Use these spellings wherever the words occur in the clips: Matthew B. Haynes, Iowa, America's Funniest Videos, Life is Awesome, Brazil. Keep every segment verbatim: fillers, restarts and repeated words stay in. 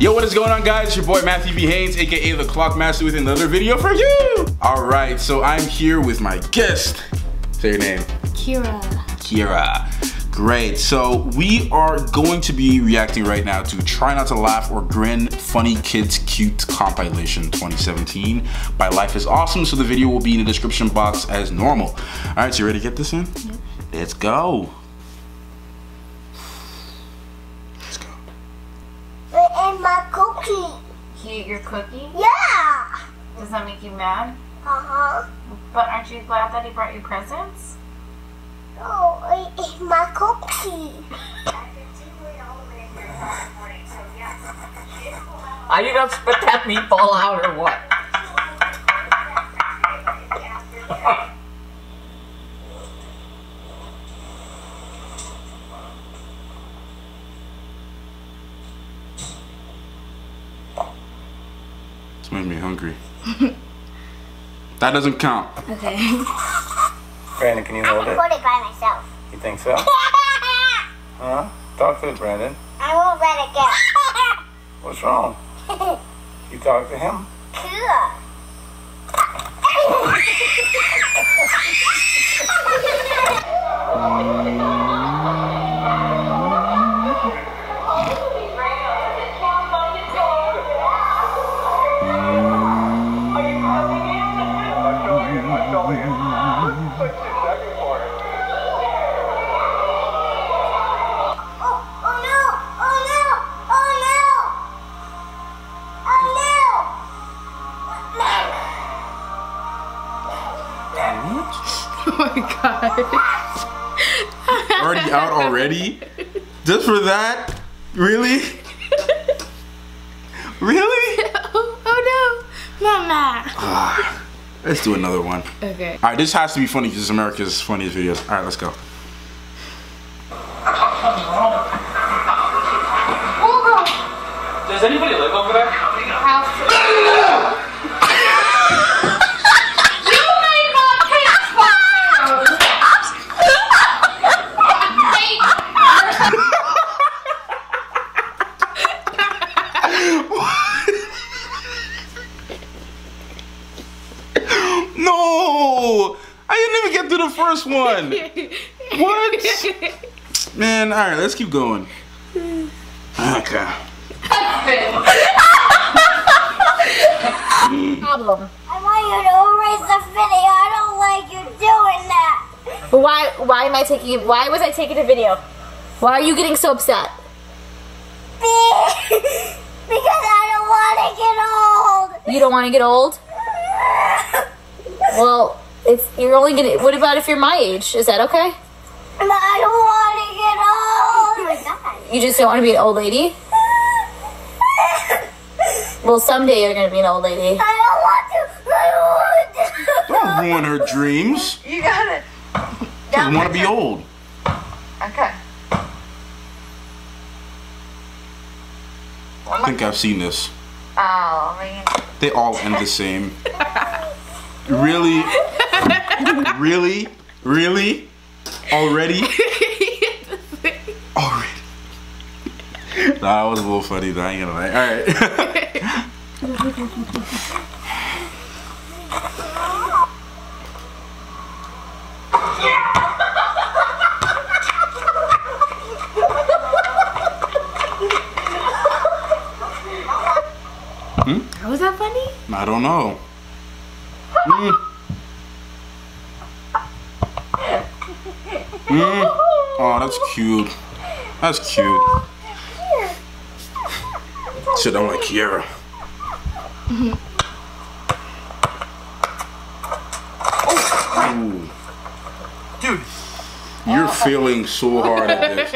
Yo, what is going on, guys? It's your boy Matthew B. Haynes, aka the Clock Master, with another video for you. All right, so I'm here with my guest. Say your name. Kira. Kira. Great. So we are going to be reacting right now to Try Not to Laugh or Grin Funny Kids Cute Compilation twenty seventeen by Life is Awesome. So the video will be in the description box as normal. All right, so you ready to get this in? Yep. Let's go. You eat your cookie? Yeah! Does that make you mad? Uh-huh. But aren't you glad that he brought you presents? Oh, I ate my cookie. Are you gonna spit that meatball out or what? It's made me hungry. That doesn't count. Okay. Brandon, can you hold it? I can hold it by myself. You think so? Huh? Talk to it, Brandon. I won't let it go. What's wrong? You talk to him? Cool. Oh my god. Already out already? Just for that? Really? Really? Oh, oh no. Mama. Ah, let's do another one. Okay. Alright, this has to be funny because it's America's Funniest Videos. Alright, let's go. Does anybody live over there? House. First one. What? Man, all right, let's keep going. Okay. Problem. I want you to erase the video. I don't like you doing that. Why? Why am I taking? Why was I taking a video? Why are you getting so upset? Because I don't want to get old. You don't want to get old? Well. It's, you're only gonna. What about if you're my age? Is that okay? I don't want to get old. Oh my God. You just don't want to be an old lady? Well, someday you're gonna be an old lady. I don't want to. I don't want to. Don't ruin her dreams. You got it. She doesn't want to be old. Okay. I think I've seen this. Oh man. They all end the same. Really. Really? Really? Already? Already. Nah, that was a little funny though, I ain't gonna lie. Alright. hmm? How was that funny? I don't know. Mm. Mm. Oh, that's cute. That's cute. Sit down like Kiara. Ooh. Dude, you're feeling so hard at this.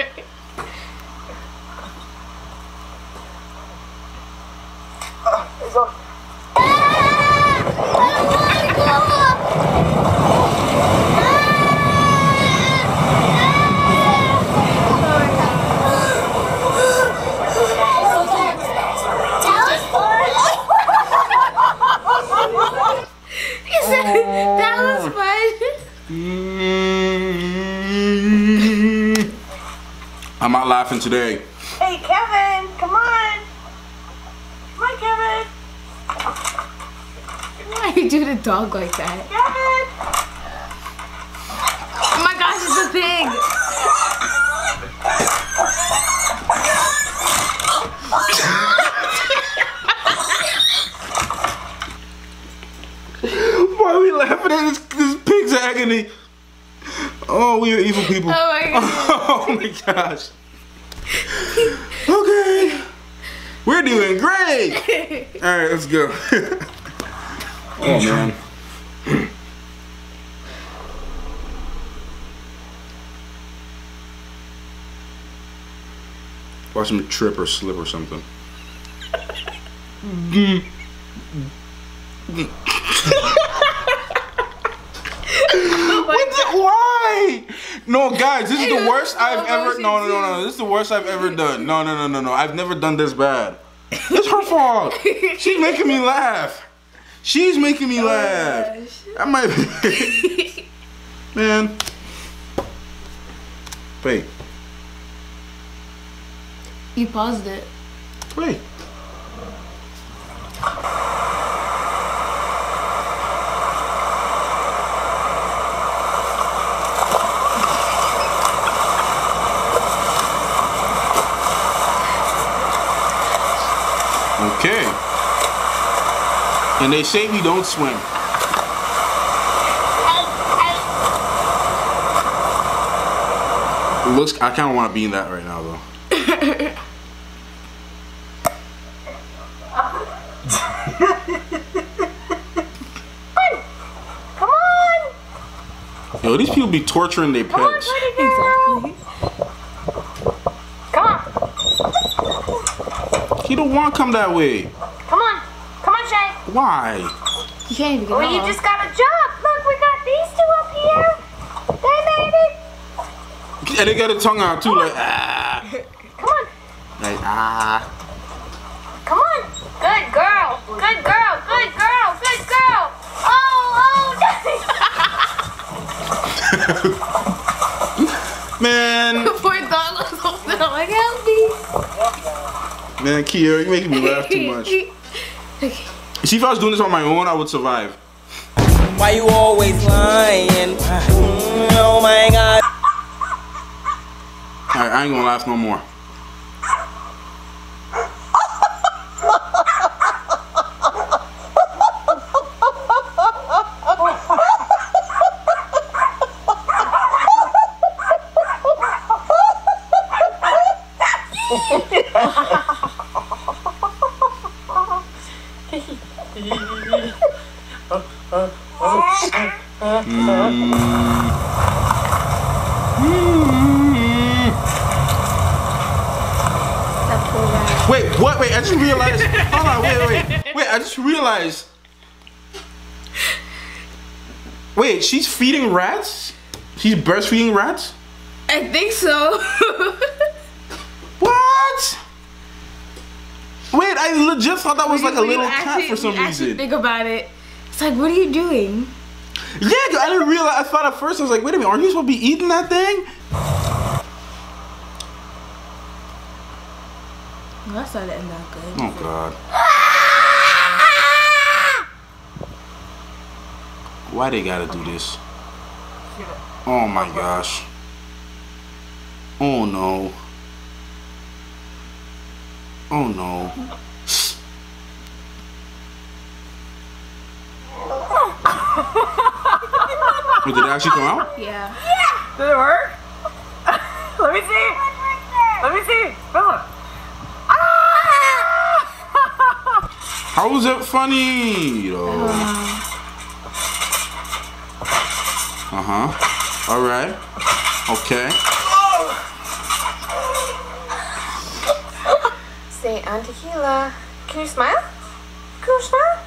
I'm not laughing today. Hey Kevin, come on. Why are you doing a dog like that? Oh my gosh, it's a pig! Why are we laughing at this, this pig's agony? Oh, we are evil people. Oh my gosh. Oh my gosh. Okay. We're doing great. Alright, let's go. Oh man. Watch him trip or slip or something. Why? No, guys, this is the worst I've ever. No, no, no, no. This is the worst I've ever done. No, no, no, no, no. I've never done this bad. It's her fault. She's making me laugh. She's making me oh laugh. I might. Be Man. Wait. You paused it. Wait. Okay. And they say we don't swim. It looks, I kind of want to be in that right now, though. Come on! Come on! Yo, these people be torturing their pets. Exactly. You don't want to come that way. Come on. Come on, Shay. Why? You can't even get Well, you off. Just got to jump. Look, we got these two up here. They made it. And they got a tongue out, too. Come like, on. ah. Come on. Like, ah. Come on. Good girl. Good girl. Good girl. Good girl. Oh, oh. Man. Poor dog was holding on. Like, help me. Man, Kiara, you're making me laugh too much. Okay. See, if I was doing this on my own, I would survive. Why you always lying? Oh my God. Alright, I ain't gonna laugh no more. Wait, what? Wait, I just realized. Hold on, wait, wait. Wait, I just realized. Wait, she's feeding rats? She's breastfeeding rats? I think so. What? Wait, I legit thought that was like a little cat for some reason. Think about it. It's like, what are you doing? Yeah, I didn't realize. I thought at first, I was like, wait a minute, aren't you supposed to be eating that thing? That's not end that good. Oh God. Why they gotta do this? Oh my gosh. Oh no. Oh no. Wait, did it actually come out? Yeah. Yeah. Did it work? Let me see. Let me see. Philip. How was it funny? Oh. Uh huh. All right. Okay. Oh. Say, Aunt Tequila, can you smile? Can you smile?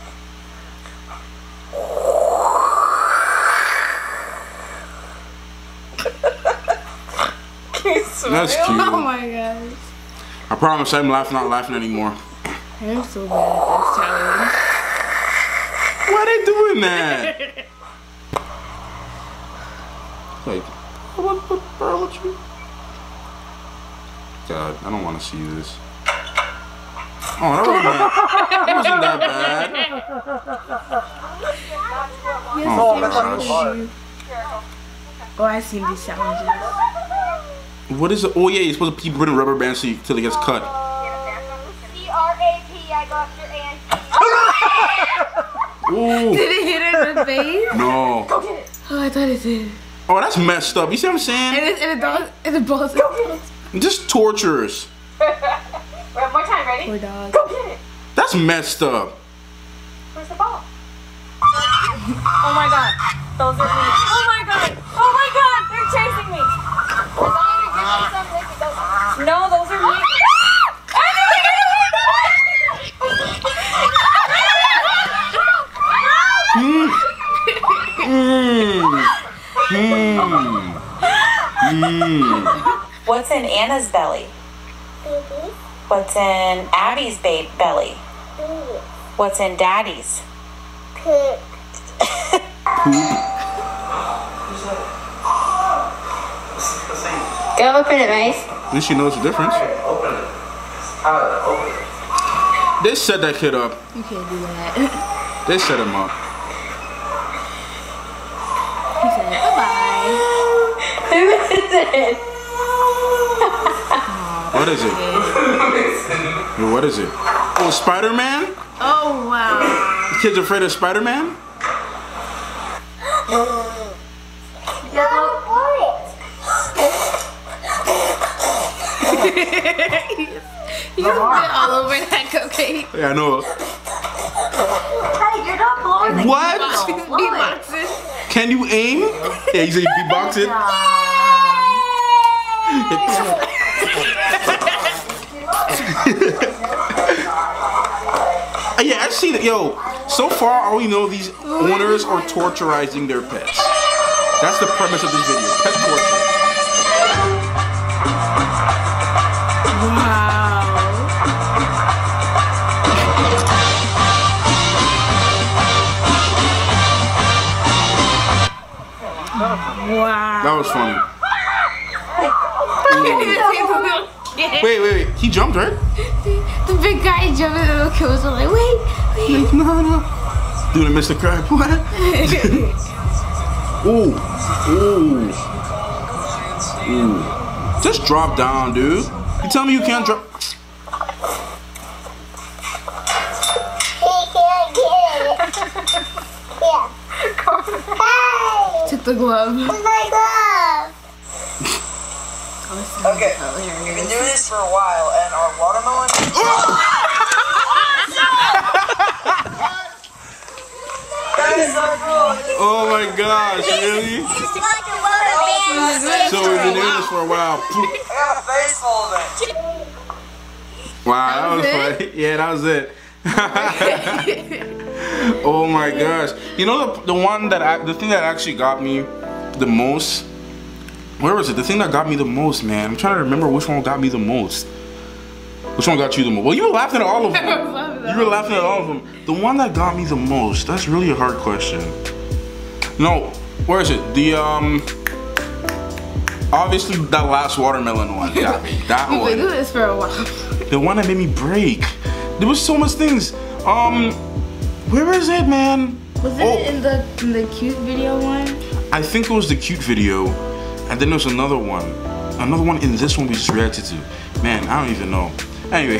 Can you smile? That's cute. Oh my gosh. I promise I'm laughing, not laughing anymore. I am so bad at this challenge. Why are they doing that? Like, what, what, bro, what you? God, I don't want to see this. Oh, that wasn't that, that wasn't that bad. Yes, oh, gosh. Oh, I've seen these challenges. What is it? Oh, yeah, you're supposed to keep ripping rubber bands so you, till it gets cut. C R A P, I got your aunt. Did it hit her in the face? No. Go get it. Oh, I thought it did. Oh, that's messed up. You see what I'm saying? And it, and it does. And it balls. Go get it. Just torturous. We have more time, ready? Poor dog. Go get it. That's messed up. Where's the ball? Oh my god. Those are me. Oh my god. Oh my god. They're chasing me. As long as you give me some liquid, those are me. No, those are me. Mm. Mm. What's in Anna's belly? Baby. What's in Abby's ba belly? Baby. What's in Daddy's? Poop. Go open it, Mace. At least she knows the difference. Open it. Open it. They set that kid up. You can't do that. They set him up. He said, bye-bye. Who is it? What is it? What is it? Oh, Spider-Man? Oh, wow. The kid's afraid of Spider-Man? You went all over that cocaine. Yeah, I know. Hey, you're not blowing the what? Beatboxes. Can you aim? Yeah, you said you beatboxing. Yeah, I've seen it. Yo, so far all we know, these owners are torturizing their pets. That's the premise of this video. Pet torture. Wow. Wow. That was funny. Wait, wait, wait. He jumped, right? The big guy jumped and the little kid was like, wait, wait. Like, no, no. Dude, I missed the crap. What? Ooh. Ooh. Ooh. Just drop down, dude. You tell me you can't drop. The glove. It's my glove. Okay, we've been doing this for a while, and our watermelon. That is our rule. Oh my gosh, really? So we've been doing this for a while. Wow, that was funny. Yeah, that was it. Oh my gosh. You know the, the one that I, the thing that actually got me the most, where was it? The thing that got me the most, man. I'm trying to remember which one got me the most. Which one got you the most? Well, you were laughing at all of them. You were laughing at all of them. The one that got me the most, that's really a hard question. No, where is it? The, um, obviously that last watermelon one got me. That one. We've been doing this for a while. The one that made me break. There was so much things. Um, Where is it, man? Was it oh. in, the, in the cute video one? I think it was the cute video. And then there's another one. Another one in this one we just reacted to. Man, I don't even know. Anyway.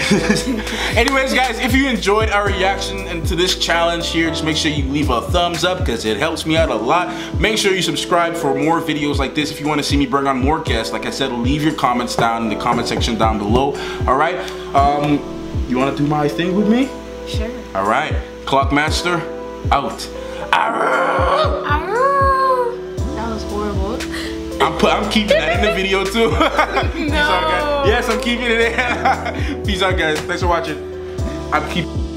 Anyways, guys, if you enjoyed our reaction and to this challenge here, just make sure you leave a thumbs up because it helps me out a lot. Make sure you subscribe for more videos like this. If you want to see me bring on more guests, like I said, leave your comments down in the comment section down below. All right? Um, you want to do my thing with me? Sure. All right. Clockmaster, out. Arrgh. Arrgh. That was horrible. I'm, put, I'm keeping that in the video too. No. Peace out, guys. Yes, I'm keeping it in. Peace out, guys. Thanks for watching. I'm keeping.